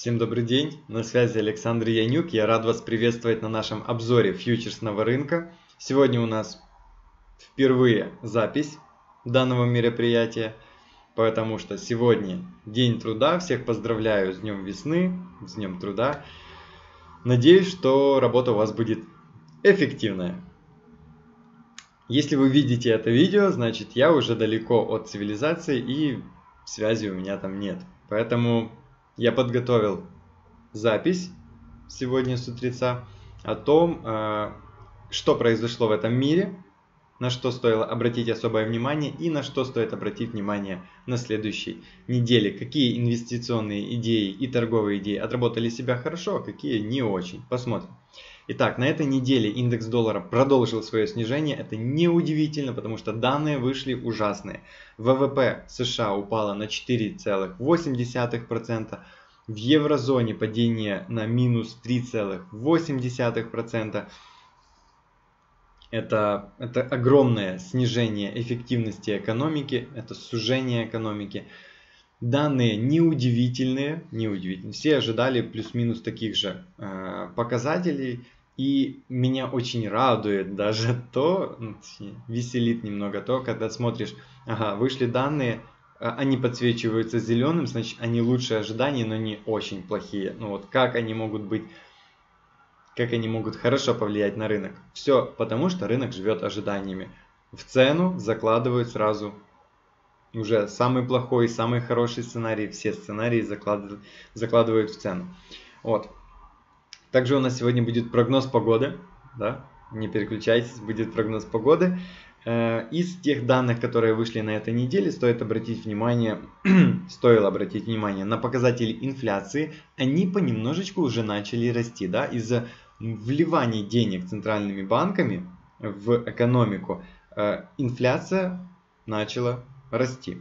Всем добрый день, на связи Александр Янюк, я рад вас приветствовать на нашем обзоре фьючерсного рынка. Сегодня у нас впервые запись данного мероприятия, потому что сегодня день труда, всех поздравляю с днем весны, с днем труда. Надеюсь, что работа у вас будет эффективная. Если вы видите это видео, значит я уже далеко от цивилизации и связи у меня там нет, поэтому... Я подготовил запись сегодня с утреца о том, что произошло в этом мире, на что стоило обратить особое внимание и на что стоит обратить внимание на следующей неделе. Какие инвестиционные идеи и торговые идеи отработали себя хорошо, а какие не очень. Посмотрим. Итак, на этой неделе индекс доллара продолжил свое снижение. Это неудивительно, потому что данные вышли ужасные. ВВП США упало на 4,8%. В еврозоне падение на минус 3,8%. Это огромное снижение эффективности экономики, это сужение экономики. Данные неудивительные. Все ожидали плюс-минус таких же показателей. И меня очень радует даже то, веселит немного то, когда смотришь, ага, вышли данные, они подсвечиваются зеленым, значит они лучшие ожидания, но не очень плохие. Ну вот как они могут быть, как они могут хорошо повлиять на рынок? Все потому, что рынок живет ожиданиями. В цену закладывают сразу уже самый плохой, самый хороший сценарий, все сценарии закладывают в цену. Вот. Также у нас сегодня будет прогноз погоды. Да? Не переключайтесь, будет прогноз погоды. Из тех данных, которые вышли на этой неделе, стоило обратить внимание на показатели инфляции. Они понемножечку уже начали расти. Да? Из-за вливания денег центральными банками в экономику инфляция начала расти.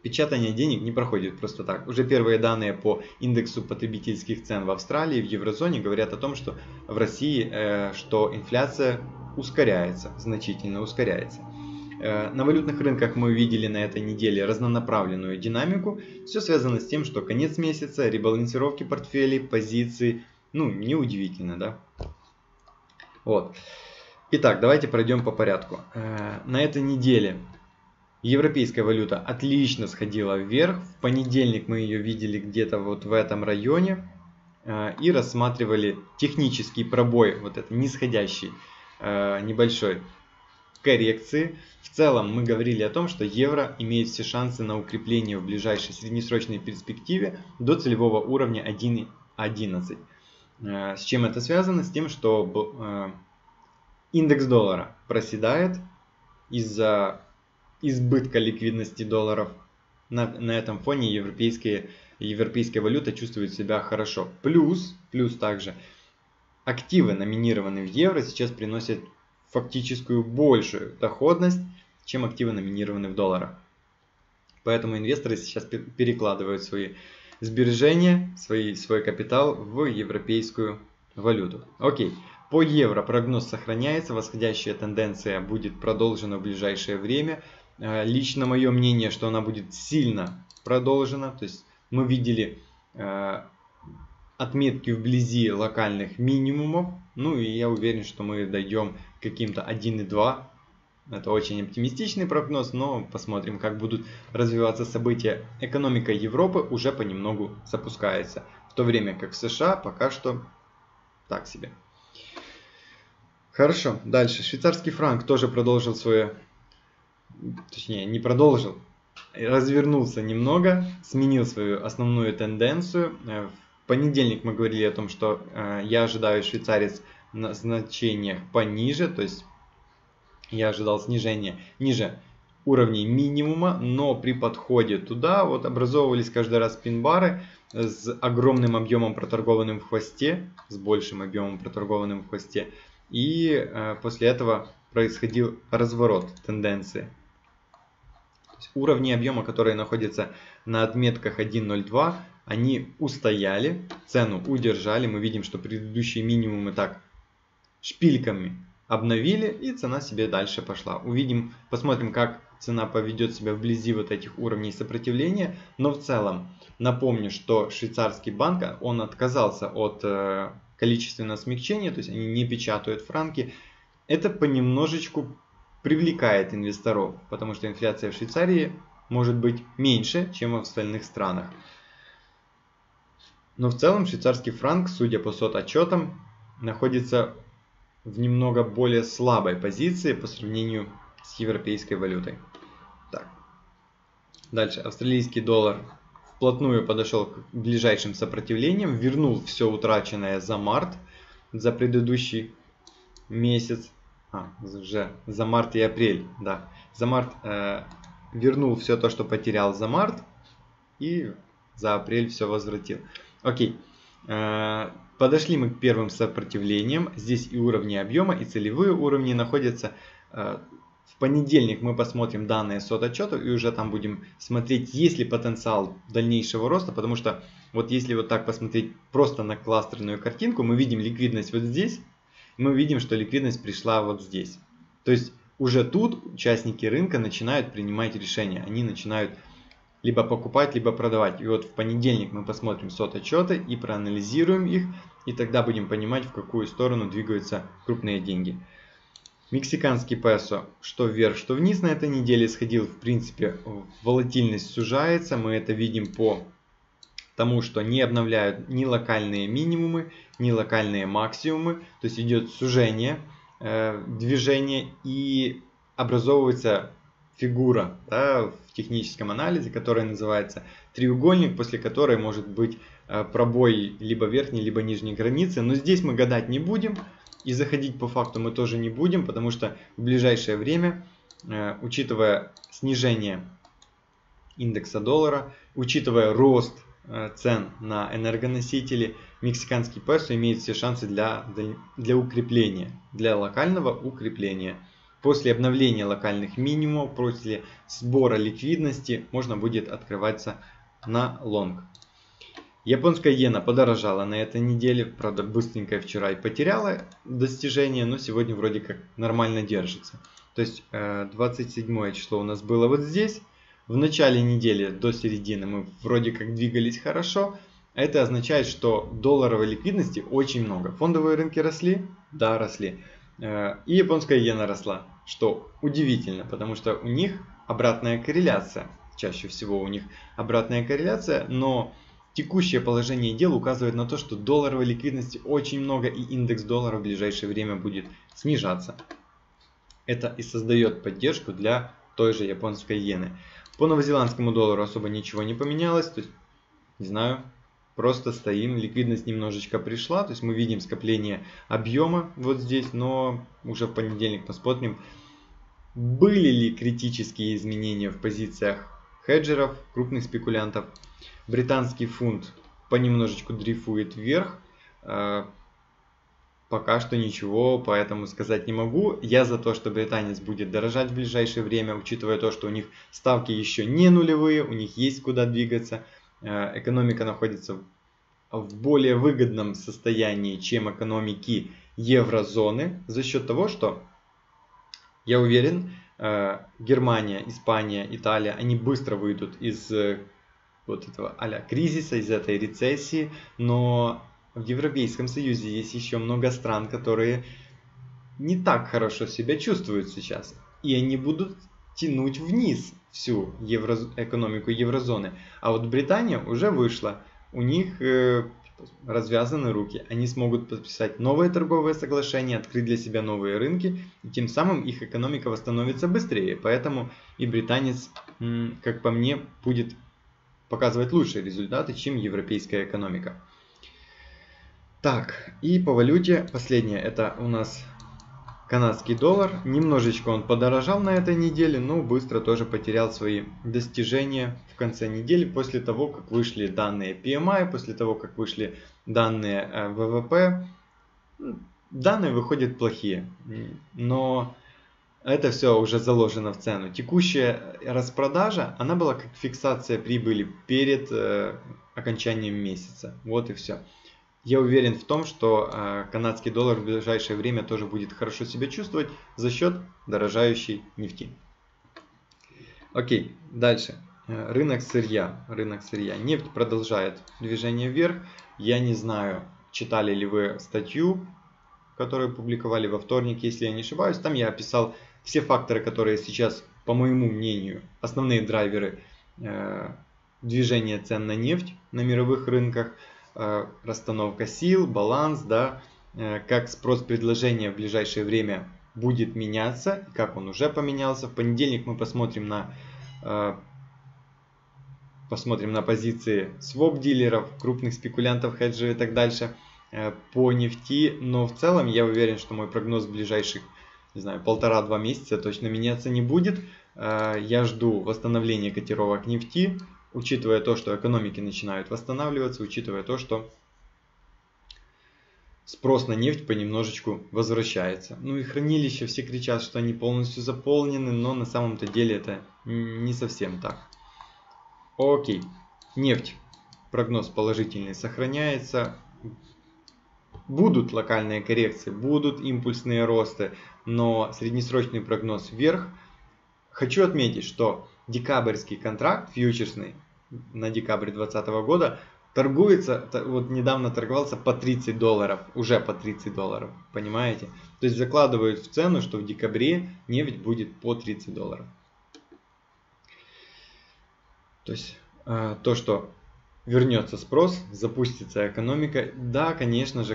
Печатание денег не проходит просто так. Уже первые данные по индексу потребительских цен в Австралии, в еврозоне говорят о том, что в России, что инфляция ускоряется, значительно ускоряется. На валютных рынках мы увидели на этой неделе разнонаправленную динамику. Все связано с тем, что конец месяца, ребалансировки портфелей, позиций, ну неудивительно, да? Вот. Итак, давайте пройдем по порядку. На этой неделе... Европейская валюта отлично сходила вверх. В понедельник мы ее видели где-то вот в этом районе и рассматривали технический пробой, вот этот нисходящий небольшой коррекции. В целом мы говорили о том, что евро имеет все шансы на укрепление в ближайшей среднесрочной перспективе до целевого уровня 1.11. С чем это связано? С тем, что индекс доллара проседает из-за избытка ликвидности долларов. На этом фоне европейская валюта чувствует себя хорошо. Плюс также активы, номинированные в евро, сейчас приносят фактическую большую доходность, чем активы, номинированные в долларах. Поэтому инвесторы сейчас перекладывают свои сбережения, свой капитал в европейскую валюту. Окей. По евро прогноз сохраняется, восходящая тенденция будет продолжена в ближайшее время. Лично мое мнение, что она будет сильно продолжена. То есть мы видели отметки вблизи локальных минимумов. Ну и я уверен, что мы дойдем к каким-то 1,2. Это очень оптимистичный прогноз, но посмотрим, как будут развиваться события. Экономика Европы уже понемногу запускается, в то время как в США пока что так себе. Хорошо, дальше. Швейцарский франк тоже продолжил свое... Точнее, не продолжил. Развернулся немного, сменил свою основную тенденцию. В понедельник мы говорили о том, что я ожидаю швейцарец на значениях пониже. То есть я ожидал снижения ниже уровней минимума. Но при подходе туда вот образовывались каждый раз пин-бары с огромным объемом, проторгованным в хвосте. С большим объемом, проторгованным в хвосте. И после этого происходил разворот тенденции. То есть уровни объема, которые находятся на отметках 1.02, они устояли, цену удержали. Мы видим, что предыдущие минимумы так шпильками обновили, и цена себе дальше пошла. Посмотрим, как цена поведет себя вблизи вот этих уровней сопротивления. Но в целом напомню, что швейцарский банк, он отказался от количественного смягчения, то есть они не печатают франки. Это понемножечку привлекает инвесторов, потому что инфляция в Швейцарии может быть меньше, чем в остальных странах. Но в целом швейцарский франк, судя по сототчетам, находится в немного более слабой позиции по сравнению с европейской валютой. Так. Дальше. Австралийский доллар вплотную подошел к ближайшим сопротивлениям, вернул все утраченное за март, за предыдущий месяц, уже за март и апрель, да, за март вернул все то, что потерял за март, и за апрель все возвратил. Окей. Подошли мы к первым сопротивлениям. Здесь и уровни объема, и целевые уровни находятся. В понедельник мы посмотрим данные сототчета и уже там будем смотреть, есть ли потенциал дальнейшего роста. Потому что вот если вот так посмотреть просто на кластерную картинку, мы видим ликвидность вот здесь. Мы видим, что ликвидность пришла вот здесь. То есть уже тут участники рынка начинают принимать решения. Они начинают либо покупать, либо продавать. И вот в понедельник мы посмотрим сототчеты и проанализируем их. И тогда будем понимать, в какую сторону двигаются крупные деньги. Мексиканский песо что вверх, что вниз на этой неделе сходил. В принципе, волатильность сужается. Мы это видим по тому, что не обновляют ни локальные минимумы, ни локальные максимумы. То есть идет сужение, движение и образовывается фигура, да, в техническом анализе, которая называется треугольник, после которой может быть пробой либо верхней, либо нижней границы. Но здесь мы гадать не будем и заходить по факту мы тоже не будем, потому что в ближайшее время, учитывая снижение индекса доллара, учитывая рост цен на энергоносители, мексиканский песо имеет все шансы для укрепления, для локального укрепления. После обновления локальных минимумов, после сбора ликвидности, можно будет открываться на лонг. Японская иена подорожала на этой неделе, правда быстренько вчера и потеряла достижение, но сегодня вроде как нормально держится. То есть 27 число у нас было вот здесь. В начале недели до середины мы вроде как двигались хорошо. Это означает, что долларовой ликвидности очень много. Фондовые рынки росли? Да, росли. И японская иена росла, что удивительно, потому что у них обратная корреляция. Чаще всего у них обратная корреляция, но текущее положение дел указывает на то, что долларовой ликвидности очень много и индекс доллара в ближайшее время будет снижаться. Это и создает поддержку для той же японской иены. По новозеландскому доллару особо ничего не поменялось, то есть, не знаю, просто стоим, ликвидность немножечко пришла, то есть мы видим скопление объема вот здесь, но уже в понедельник посмотрим, были ли критические изменения в позициях хеджеров, крупных спекулянтов. Британский фунт понемножечку дрейфует вверх, пока что ничего поэтому сказать не могу. Я за то, что британец будет дорожать в ближайшее время, учитывая то, что у них ставки еще не нулевые, у них есть куда двигаться. Экономика находится в более выгодном состоянии, чем экономики еврозоны, за счет того, что, я уверен, Германия, Испания, Италия, они быстро выйдут из вот этого а-ля кризиса, из этой рецессии, но в Европейском Союзе есть еще много стран, которые не так хорошо себя чувствуют сейчас, и они будут тянуть вниз всю экономику еврозоны. А вот Британия уже вышла, у них развязаны руки, они смогут подписать новые торговые соглашения, открыть для себя новые рынки, и тем самым их экономика восстановится быстрее. Поэтому и британец, как по мне, будет показывать лучшие результаты, чем европейская экономика. Так, и по валюте последнее, это у нас канадский доллар. Немножечко он подорожал на этой неделе, но быстро тоже потерял свои достижения в конце недели, после того, как вышли данные PMI, после того, как вышли данные ВВП. Данные выходят плохие, но это все уже заложено в цену. Текущая распродажа, она была как фиксация прибыли перед окончанием месяца. Вот и все. Я уверен в том, что канадский доллар в ближайшее время тоже будет хорошо себя чувствовать за счет дорожающей нефти. Окей, дальше. Рынок сырья. Рынок сырья. Нефть продолжает движение вверх. Я не знаю, читали ли вы статью, которую публиковали во вторник, если я не ошибаюсь. Там я описал все факторы, которые сейчас, по моему мнению, основные драйверы движения цен на нефть на мировых рынках. Расстановка сил, баланс, да, как спрос-предложение в ближайшее время будет меняться, как он уже поменялся. В понедельник мы посмотрим на позиции своп-дилеров, крупных спекулянтов, хеджеров и так дальше по нефти. Но в целом я уверен, что мой прогноз в ближайших, не знаю, 1,5-2 месяца точно меняться не будет. Я жду восстановления котировок нефти, учитывая то, что экономики начинают восстанавливаться, учитывая то, что спрос на нефть понемножечку возвращается. Ну и хранилища, все кричат, что они полностью заполнены, но на самом-то деле это не совсем так. Окей, нефть. Прогноз положительный сохраняется. Будут локальные коррекции, будут импульсные росты, но среднесрочный прогноз вверх. Хочу отметить, что декабрьский контракт фьючерсный на декабрь 2020 года торгуется, вот недавно торговался по $30, уже по $30, понимаете? То есть закладывают в цену, что в декабре нефть будет по $30. То есть то, что вернется спрос, запустится экономика. Да, конечно же,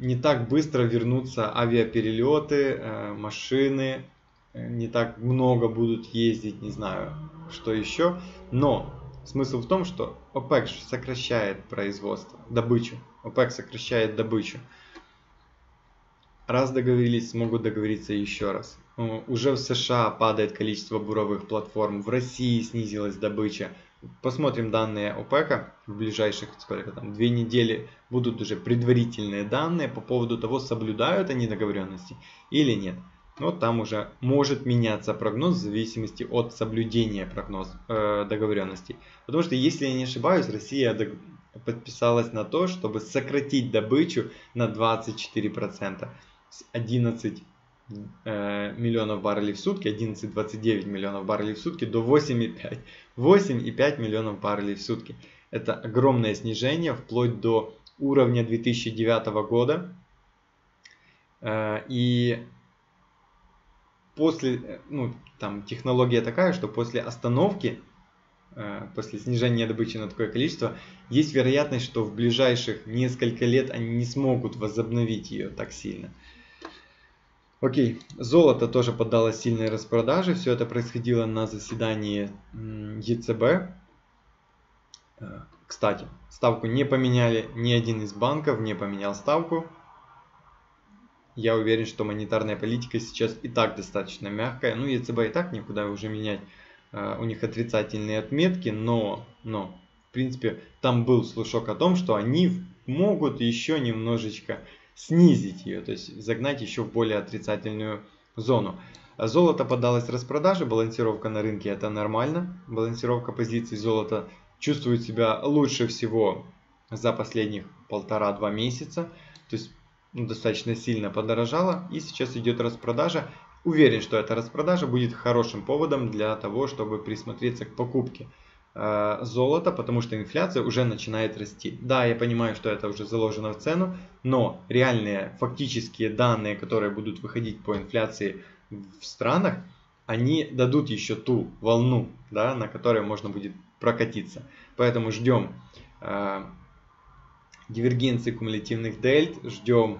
не так быстро вернутся авиаперелеты, машины, не так много будут ездить, не знаю, что еще. Но смысл в том, что ОПЕК сокращает производство, добычу. ОПЕК сокращает добычу. Раз договорились, смогут договориться еще раз. Уже в США падает количество буровых платформ, в России снизилась добыча. Посмотрим данные ОПЕК в ближайших, сколько там, 2 недели. Будут уже предварительные данные по поводу того, соблюдают они договоренности или нет. Но там уже может меняться прогноз в зависимости от соблюдения договоренностей. Потому что, если я не ошибаюсь, Россия подписалась на то, чтобы сократить добычу на 24%. С 11 миллионов баррелей в сутки, 11,29 миллионов баррелей в сутки до 8,5 миллионов баррелей в сутки. Это огромное снижение вплоть до уровня 2009 года. И после, ну, там технология такая, что после остановки, после снижения добычи на такое количество, есть вероятность, что в ближайших несколько лет они не смогут возобновить ее так сильно. Окей, золото тоже поддалось сильной распродаже. Все это происходило на заседании ЕЦБ. Кстати, ставку не поменяли, ни один из банков не поменял ставку. Я уверен, что монетарная политика сейчас и так достаточно мягкая. Ну, ЕЦБ и так никуда уже менять. У них отрицательные отметки, но в принципе, там был слушок о том, что они могут еще немножечко снизить ее, то есть загнать еще в более отрицательную зону. Золото поддалось распродаже, балансировка на рынке — это нормально. Балансировка позиций золота чувствует себя лучше всего за последних 1,5-2 месяца. То есть достаточно сильно подорожало, и сейчас идет распродажа. Уверен, что эта распродажа будет хорошим поводом для того, чтобы присмотреться к покупке золота, потому что инфляция уже начинает расти. Да, я понимаю, что это уже заложено в цену, но реальные фактические данные, которые будут выходить по инфляции в странах, они дадут еще ту волну, да, на которой можно будет прокатиться. Поэтому ждем дивергенции кумулятивных дельт, ждем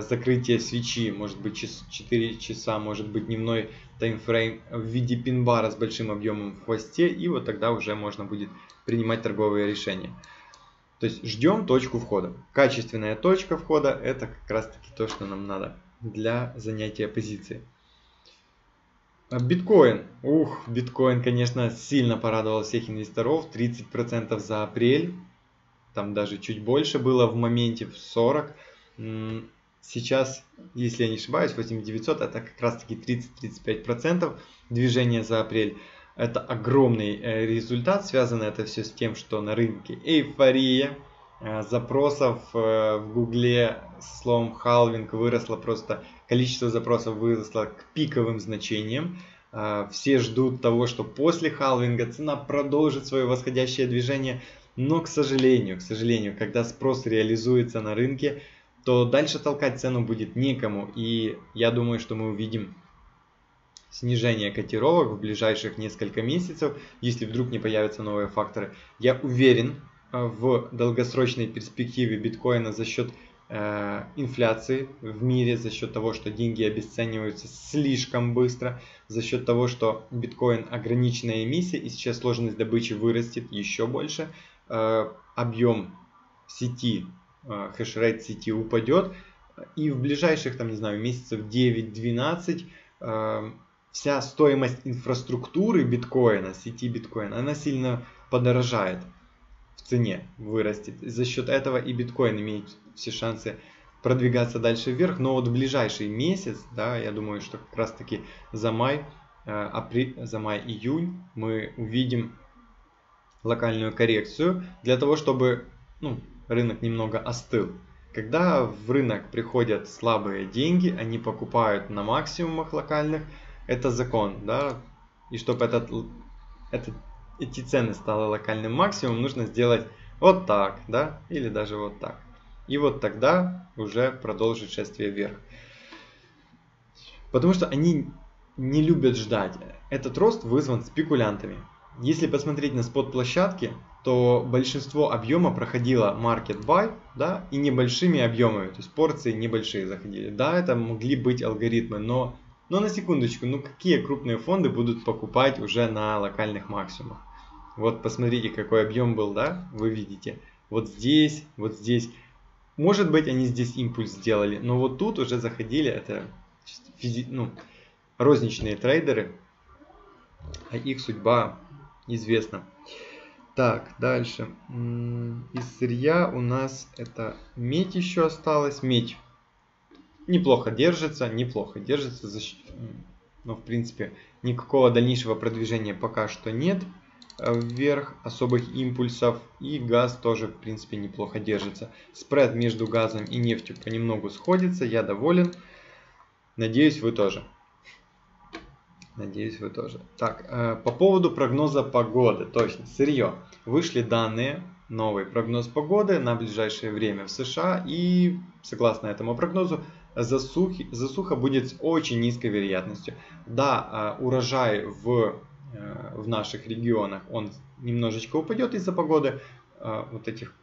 закрытие свечи, может быть 4 часа, может быть дневной таймфрейм в виде пин-бара с большим объемом в хвосте, и вот тогда уже можно будет принимать торговые решения. То есть ждем точку входа. Качественная точка входа — это как раз таки то, что нам надо для занятия позиции. Биткоин. Биткоин, конечно, сильно порадовал всех инвесторов. 30% за апрель, там даже чуть больше было в моменте, в 40. Сейчас, если я не ошибаюсь, 8900 это как раз таки 30-35% движения за апрель. Это огромный результат. Связано это все с тем, что на рынке эйфория, запросов в Гугле со словом халвинг выросло, просто количество запросов выросло к пиковым значениям. Все ждут того, что после халвинга цена продолжит свое восходящее движение. Но, к сожалению, когда спрос реализуется на рынке, то дальше толкать цену будет некому. И я думаю, что мы увидим снижение котировок в ближайших несколько месяцев, если вдруг не появятся новые факторы. Я уверен в долгосрочной перспективе биткоина за счет инфляции в мире, за счет того, что деньги обесцениваются слишком быстро, за счет того, что биткоин ограниченная эмиссия, и сейчас сложность добычи вырастет еще больше, объем сети, хешрейт сети упадет, и в ближайших, там, не знаю, месяцев 9-12 вся стоимость инфраструктуры биткоина, сети биткоина, она сильно подорожает. В цене вырастет. За счет этого и биткоин имеет все шансы продвигаться дальше вверх. Но вот в ближайший месяц, да, я думаю, что как раз таки за май-июнь мы увидим локальную коррекцию для того, чтобы рынок немного остыл. Когда в рынок приходят слабые деньги, они покупают на максимумах локальных, это закон, да, и чтобы эти цены стало локальным максимумом, нужно сделать вот так, да, или даже вот так. И вот тогда уже продолжить шествие вверх. Потому что они не любят ждать. Этот рост вызван спекулянтами. Если посмотреть на спот-площадки, то большинство объема проходило market buy, да, и небольшими объемами, то есть порции небольшие заходили. Да, это могли быть алгоритмы, но на секундочку, какие крупные фонды будут покупать уже на локальных максимумах? Вот посмотрите, какой объем был, да, вы видите. Вот здесь, вот здесь. Может быть, они здесь импульс сделали, но вот тут уже заходили, это розничные трейдеры, а их судьба известна. Так, дальше. Из сырья у нас это медь еще осталась, медь. Неплохо держится, но в принципе никакого дальнейшего продвижения пока что нет вверх, особых импульсов, и газ тоже в принципе неплохо держится. Спред между газом и нефтью понемногу сходится, я доволен, надеюсь вы тоже. Так, по поводу прогноза погоды, точно, сырье, вышли данные. Новый прогноз погоды на ближайшее время в США, и согласно этому прогнозу засуха будет с очень низкой вероятностью. Да, урожай в наших регионах он немножечко упадет из-за погоды, вот этих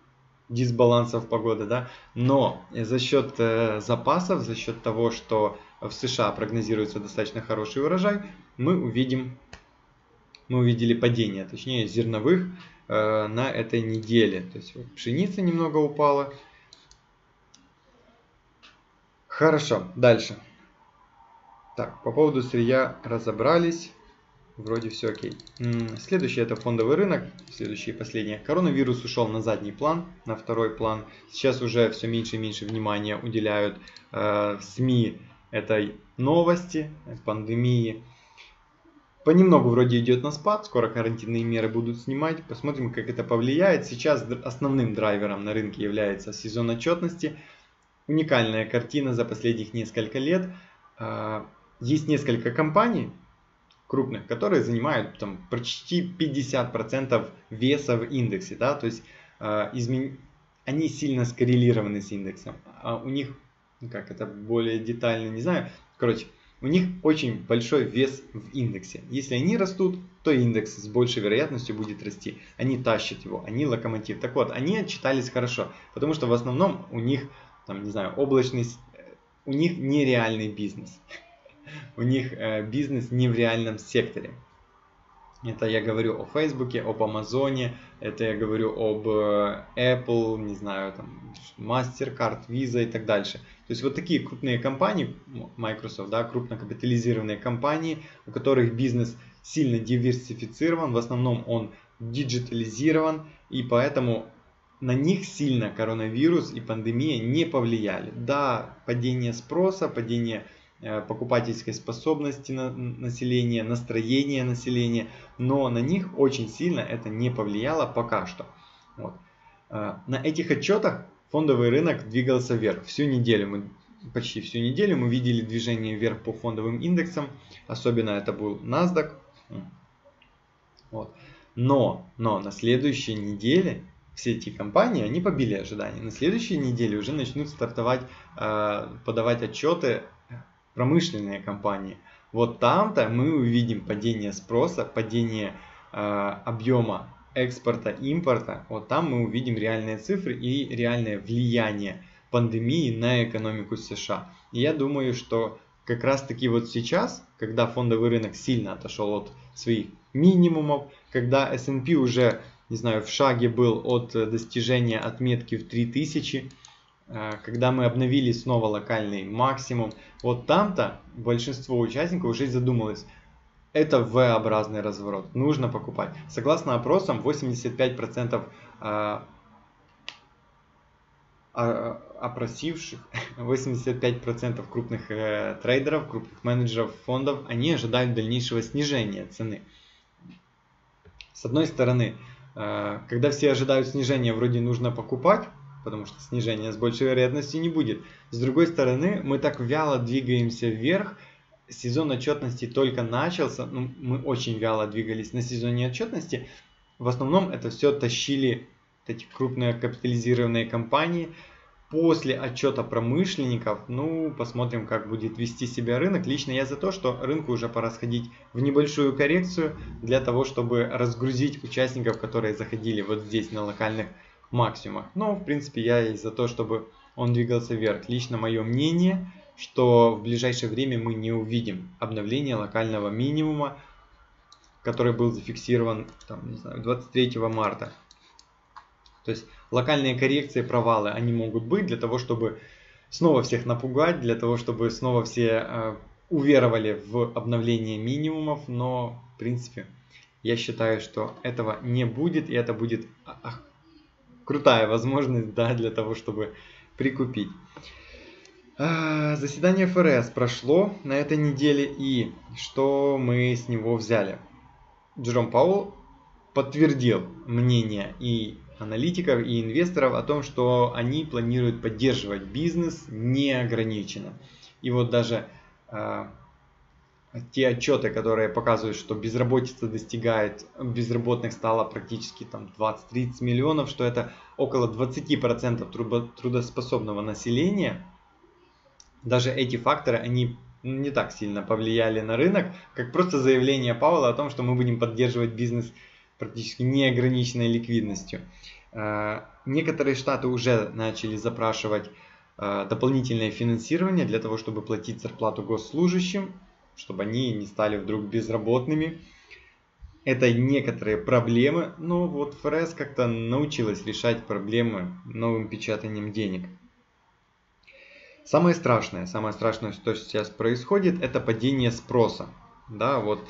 дисбалансов погоды, да, но за счет запасов, за счет того, что в США прогнозируется достаточно хороший урожай, мы увидели падение, точнее зерновых на этой неделе. То есть вот, пшеница немного упала. Хорошо, дальше. Так, по поводу сырья разобрались. Вроде все окей. Следующий это фондовый рынок. Следующий и последний. Коронавирус ушел на задний план, на второй план. Сейчас уже все меньше и меньше внимания уделяют СМИ этой новости, пандемии. Понемногу вроде идет на спад, скоро карантинные меры будут снимать. Посмотрим, как это повлияет. Сейчас основным драйвером на рынке является сезон отчетности. Уникальная картина за последних несколько лет. Есть несколько компаний крупных, которые занимают там почти 50% веса в индексе. Да? То есть они сильно скоррелированы с индексом. А у них, как это более детально, не знаю. Короче. У них очень большой вес в индексе. Если они растут, то индекс с большей вероятностью будет расти. Они тащат его, они локомотив. Так вот, они отчитались хорошо, потому что в основном у них, там, не знаю, у них нереальный бизнес. У них бизнес не в реальном секторе. Это я говорю о Фейсбуке, об Амазоне, это я говорю об Apple, не знаю, там, Mastercard, Visa и так дальше. То есть вот такие крупные компании, Microsoft, да, крупно капитализированные компании, у которых бизнес сильно диверсифицирован, в основном он диджитализирован, и поэтому на них сильно коронавирус и пандемия не повлияли. Да, падение спроса, падение покупательской способности населения, настроения населения, но на них очень сильно это не повлияло пока что. Вот. На этих отчетах фондовый рынок двигался вверх. Всю неделю мы почти всю неделю мы видели движение вверх по фондовым индексам. Особенно это был NASDAQ. Вот. Но на следующей неделе все эти компании, они побили ожидания. На следующей неделе уже начнут стартовать, подавать отчеты промышленные компании. Вот там-то мы увидим падение спроса, падение объема экспорта, импорта. Вот там мы увидим реальные цифры и реальное влияние пандемии на экономику США. И я думаю, что как раз таки вот сейчас, когда фондовый рынок сильно отошел от своих минимумов, когда S&P уже, не знаю, в шаге был от достижения отметки в 3000, когда мы обновили снова локальный максимум, вот там-то большинство участников уже задумалось, это V-образный разворот, нужно покупать. Согласно опросам, 85% крупных трейдеров, крупных менеджеров фондов, они ожидают дальнейшего снижения цены. С одной стороны, когда все ожидают снижения, вроде нужно покупать, потому что снижения с большей вероятностью не будет. С другой стороны, мы так вяло двигаемся вверх. Сезон отчетности только начался, ну, мы очень вяло двигались на сезоне отчетности. В основном это все тащили эти крупные капитализированные компании. После отчета промышленников, ну, посмотрим, как будет вести себя рынок. Лично я за то, что рынку уже пора сходить в небольшую коррекцию, для того, чтобы разгрузить участников, которые заходили вот здесь на локальных максимумах. Но, в принципе, я и за то, чтобы он двигался вверх. Лично мое мнение, что в ближайшее время мы не увидим обновления локального минимума, который был зафиксирован, там, не знаю, 23 марта. То есть локальные коррекции, провалы, они могут быть для того, чтобы снова всех напугать, для того, чтобы снова все уверовали в обновление минимумов. Но, в принципе, я считаю, что этого не будет, и это будет крутая возможность, да, для того, чтобы прикупить. Заседание ФРС прошло на этой неделе, и что мы с него взяли? Джером Пауэлл подтвердил мнение и аналитиков, и инвесторов о том, что они планируют поддерживать бизнес неограниченно. И вот даже те отчеты, которые показывают, что безработица достигает, безработных стало практически там 20-30 миллионов, что это около 20% трудоспособного населения. Даже эти факторы, они не так сильно повлияли на рынок, как просто заявление Пауэлла о том, что мы будем поддерживать бизнес практически неограниченной ликвидностью. Некоторые штаты уже начали запрашивать дополнительное финансирование для того, чтобы платить зарплату госслужащим, чтобы они не стали вдруг безработными. Это некоторые проблемы, но вот ФРС как-то научилась решать проблемы новым печатанием денег. Самое страшное, что сейчас происходит, это падение спроса. Да, вот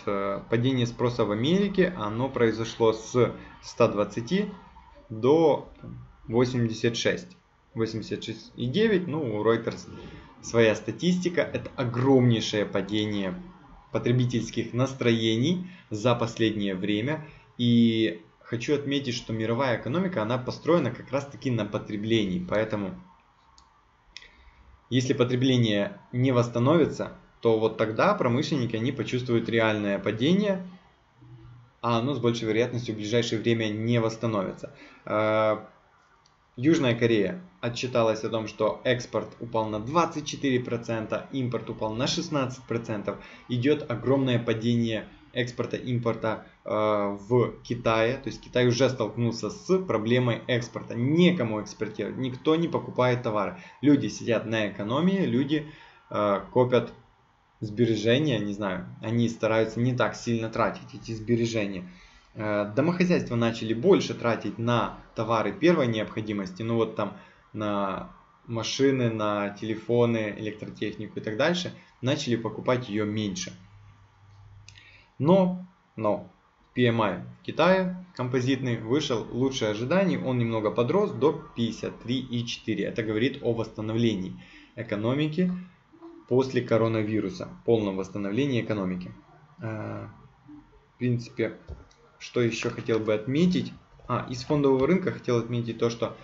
падение спроса в Америке, оно произошло с 120 до 86. 86,9, ну, у Reuters своя статистика. Это огромнейшее падение потребительских настроений за последнее время. И хочу отметить, что мировая экономика, она построена как раз-таки на потреблении. Поэтому, если потребление не восстановится, то вот тогда промышленники, они почувствуют реальное падение, а оно с большей вероятностью в ближайшее время не восстановится. Южная Корея отчиталась о том, что экспорт упал на 24%, импорт упал на 16%. Идет огромное падение экспорта, импорта в Китае. То есть Китай уже столкнулся с проблемой экспорта. Некому экспортировать, никто не покупает товары. Люди сидят на экономии, люди копят сбережения, не знаю, они стараются не так сильно тратить эти сбережения. Домохозяйства начали больше тратить на товары первой необходимости, ну вот там на машины, на телефоны, электротехнику и так дальше, начали покупать ее меньше. Но PMI в Китае композитный вышел лучше ожиданий, он немного подрос до 53,4. Это говорит о восстановлении экономики после коронавируса, полном восстановлении экономики. В принципе, что еще хотел бы отметить? Из фондового рынка хотел отметить то, что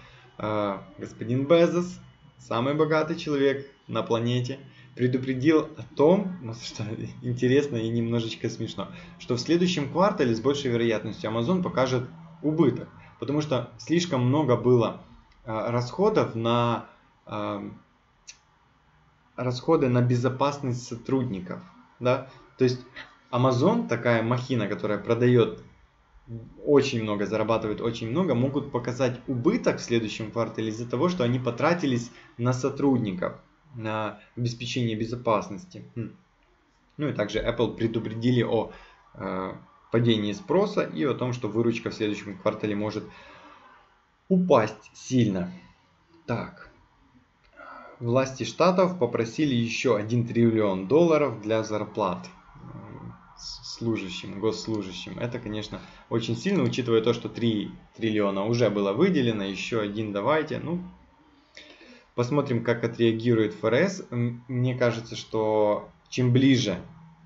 господин Безос, самый богатый человек на планете, предупредил о том, что интересно и немножечко смешно, что в следующем квартале с большей вероятностью Amazon покажет убыток, потому что слишком много было расходов на расходы на безопасность сотрудников, да? То есть Amazon, такая махина, которая продает очень много, зарабатывает очень много, могут показать убыток в следующем квартале из-за того, что они потратились на сотрудников, на обеспечение безопасности. Ну и также Apple предупредили о падении спроса и о том, что выручка в следующем квартале может упасть сильно. Так. Власти штатов попросили еще 1 триллион долларов для зарплат служащим, госслужащим. Это, конечно, очень сильно, учитывая то, что 3 триллиона уже было выделено, еще 1 давайте. Ну, посмотрим, как отреагирует ФРС. Мне кажется, что чем ближе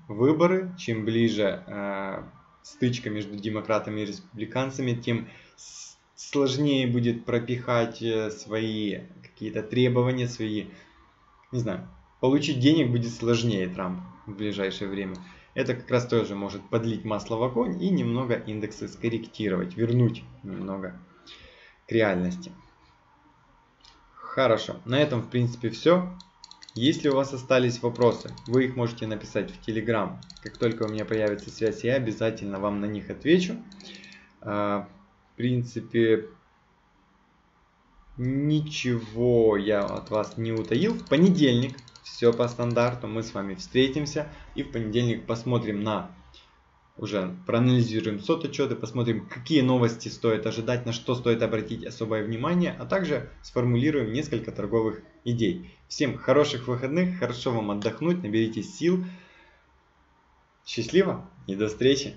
выборы, чем ближе стычка между демократами и республиканцами, тем сложнее будет пропихать свои какие-то требования, свои, не знаю, получить денег будет сложнее Трамп в ближайшее время. Это как раз тоже может подлить масло в огонь и немного индексы скорректировать, вернуть немного к реальности. Хорошо, на этом в принципе все. Если у вас остались вопросы, вы их можете написать в Telegram. Как только у меня появится связь, я обязательно вам на них отвечу. В принципе, ничего я от вас не утаил. В понедельник все по стандарту. Мы с вами встретимся и в понедельник посмотрим на, уже проанализируем сот-отчеты, посмотрим, какие новости стоит ожидать, на что стоит обратить особое внимание, а также сформулируем несколько торговых идей. Всем хороших выходных, хорошо вам отдохнуть, наберитесь сил. Счастливо и до встречи!